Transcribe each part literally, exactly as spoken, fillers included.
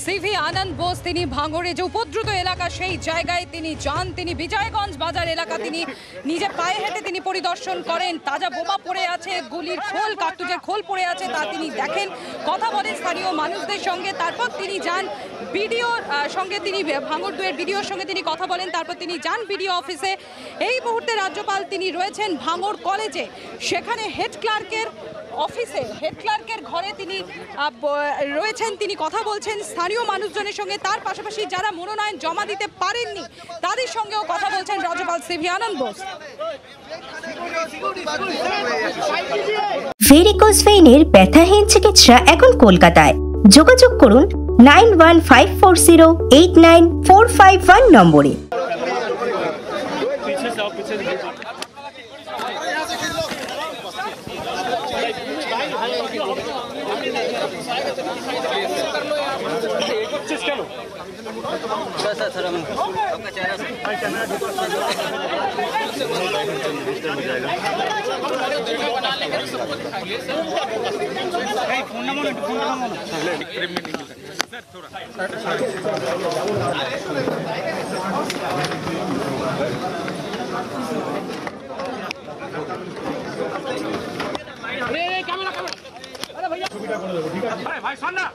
CV Ananda Bose भांगड़े जो उपद्रुत एलाका से ही जगह जान विजयगंज बाजार एलाका निजे पाए हेटे परिदर्शन करें। ताजा बोमा पड़े आछे, गुलिर खोल कारतुजेर खोल पड़े आछे, ता तिनी देखें, कथा बोलें स्थानीय मानुषदेर संगे। तारपर तिनी जान बिडिओर संगे, तिनी भांगड़ दुएर बिडिओर संगे तिनी कथा बोलें। तारपर तिनी जान बिडिओ अफिसे। एई मुहूर्ते राज्यपाल तिनी रयेछेन भांगड़ कलेजे, सेखाने हेड क्लार्केर अफिसे, हेड क्लार्केर घरे तिनी रयेछेन, तिनी कथा बोलछेन स्थानीय मानुषजनेर संगे। तार पाशापाशि जारा मनोनयन जमा दिते पारेननि तादेर संगेও कथा बोलछेन राज्यपाल सीवी आनंद बोस। वेरिकोज वेइनेर ব্যথাহীন চিকিৎসা এখন কলকাতায়। যোগাযোগ করুন nine one five four zero eight nine four five one নম্বরে। भाई सुन ना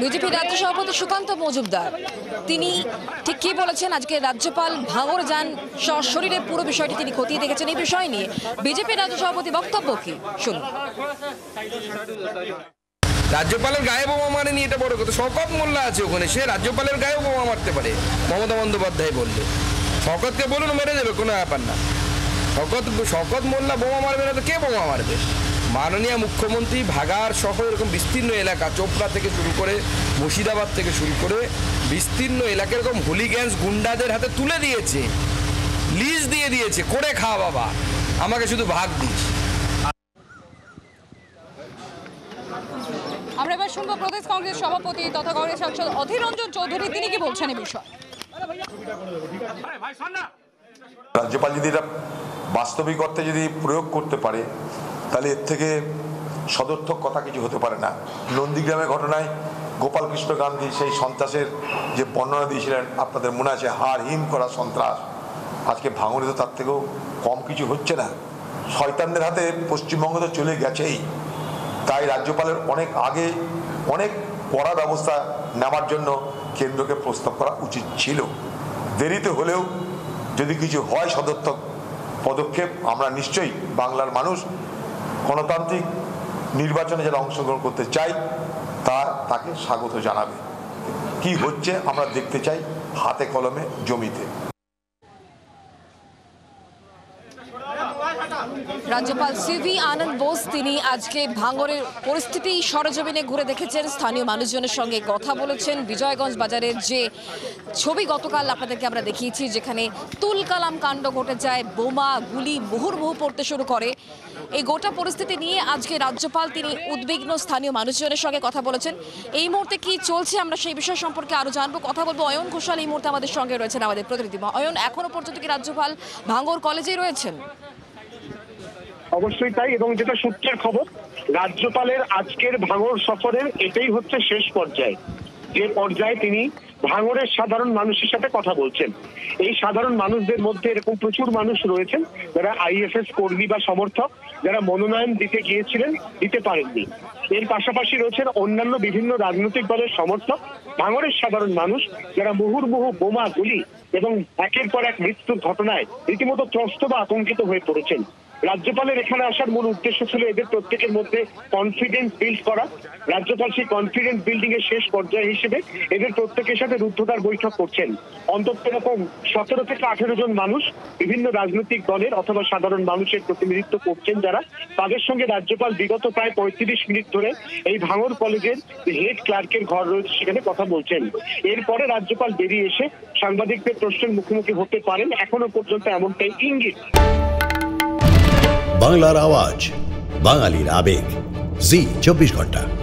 বিজেপি রাজ্য সভাপতি সুকান্ত মজুমদার তিনি ঠিক কি বলেছেন, আজকে রাজ্যপাল ভাঙড় যান সশরীরে, পুরো বিষয়টি তিনি খতিয়ে দেখেছেন। এই বিষয় নিয়ে বিজেপি রাজ্য সভাপতি বক্তব্য কি শুনুন। রাজ্যপালের গায়ে বোমা মারেনি এটা বড় কথা, শওকত মোল্লা আছে ওখানে, সে রাজ্যপালের গায়ে বোমা মারতে পারে। মমতা বন্দ্যোপাধ্যায় বললে শওকতকে বলুন মেরে দেবে, কোনো ব্যাপার না। শওকত শওকত মোল্লা বোমা মারবে না তো কে বোমা মারবে? माननीय मुख्यमंत्री भागार सह एरकम विस्तीर्ण एलाका चोपड़ा थेके शुरू करे मुर्शिदाबाद थेके शुरू करे विस्तीर्ण एलाका एरकम हलिगैंस गुंडादेर हाथे तुले दिएछे, लीज दिए दिएछे, कोरे खा बाबा आमाके शुधु भाग दिस। आमरा एबार शुनबो प्रदेश कংগ্রেস सभापति तथा কংগ্রেস सांसद অধীর রঞ্জন চৌধুরী তিনি কি বলছেন এই বিষয়ে। राज्यपाल यदि এটা বাস্তবিক অর্থে যদি প্রয়োগ করতে পারে তাহলে এর থেকে সদর্থক কথা কিছু হতে পারে না। নন্দীগ্রামের ঘটনায় গোপাল কৃষ্ণ গান্ধী সেই সন্ত্রাসের যে বর্ণনা দিয়েছিলেন, আপনাদের মনে আছে, হাড় হিম করা সন্ত্রাস। আজকে ভাঙড়ে তো তার থেকেও কম কিছু হচ্ছে না। শয়তানদের হাতে পশ্চিমবঙ্গ তো চলে গেছেই, তাই রাজ্যপালের অনেক আগে অনেক কড়া ব্যবস্থা নেওয়ার জন্য কেন্দ্রকে প্রস্তাব করা উচিত ছিল। দেরিতে হলেও যদি কিছু হয় সদর্থক পদক্ষেপ, আমরা নিশ্চয়ই বাংলার মানুষ গণতান্ত্রিক নির্বাচনে যারা অংশগ্রহণ করতে চাই তার তাকে স্বাগত জানাবে। কি হচ্ছে আমরা দেখতে চাই হাতে কলমে জমিতে। राज्यपाल सीवी आनंद बोस তিনি আজকে ভাঙড়ের পরিস্থিতি সরজমিনে ঘুরে দেখেছেন, স্থানীয় মানুষজনের সঙ্গে কথা বলেছেন। বিজয়গঞ্জ বাজারের যে ছবি গতকাল আপনাদেরকে আমরা দেখিয়েছি, যেখানে তুলকালাম কাণ্ড ঘটে যায়, বোমা গুলি মুহুর্মুহু পড়তে শুরু করে। এই গোটা পরিস্থিতি নিয়ে আজকে রাজ্যপাল তিনি উদ্বিগ্ন, স্থানীয় মানুষজনের সঙ্গে কথা বলেছেন। এই মুহূর্তে কি চলছে আমরা সেই বিষয় সম্পর্কে আরও জানবো, কথা বলবো অয়ন ঘোষাল এই মুহূর্তে আমাদের সঙ্গে রয়েছেন আমাদের প্রতিনিধি। অয়ন, এখনও পর্যন্ত কি রাজ্যপাল ভাঙড় কলেজেই রয়েছেন? অবশ্যই তাই, এবং যেটা সূত্রের খবর রাজ্যপালের আজকের ভাঙড় সফরের এটাই হচ্ছে শেষ পর্যায়ে, যে পর্যায়ে তিনি ভাঙড়ের সাধারণ মানুষের সাথে কথা বলছেন। এই সাধারণ মানুষদের মধ্যে এরকম প্রচুর মানুষ রয়েছেন যারা আইএফএস কর্মী বা সমর্থক, যারা মনোনয়ন দিতে গিয়েছিলেন দিতে পারেননি। এর পাশাপাশি রয়েছেন অন্যান্য বিভিন্ন রাজনৈতিক দলের সমর্থক, ভাঙড়ের সাধারণ মানুষ যারা মুহুর্মুহু বোমা গুলি এবং একের পর এক মৃত্যুর ঘটনায় রীতিমতো ত্রস্ত বা আতঙ্কিত হয়ে পড়েছেন। রাজ্যপালের এখানে আসার মূল উদ্দেশ্য ছিল এদের প্রত্যেকের মধ্যে কনফিডেন্স বিল্ড করা। রাজ্যপাল সেই কনফিডেন্স বিল্ডিং এর শেষ পর্যায়ে হিসেবে এদের প্রত্যেকের সাথে রুদ্ধদ্বার বৈঠক করছেন। অন্তত এরকম সতেরো থেকে আঠেরো জন মানুষ বিভিন্ন রাজনৈতিক দলের অথবা সাধারণ মানুষের প্রতিনিধিত্ব করছেন, যারা তাদের সঙ্গে রাজ্যপাল বিগত প্রায় পঁয়ত্রিশ মিনিট ধরে এই ভাঙড় কলেজের হেড ক্লার্কের ঘর রয়েছে সেখানে কথা বলছেন। এরপরে রাজ্যপাল বেরিয়ে এসে সাংবাদিকদের প্রশ্নের মুখোমুখি হতে পারেন, এখনো পর্যন্ত এমনটাই ইঙ্গিত। বাংলার আওয়াজ, বাঙালির আবেগ, जी चौबीस घंटा।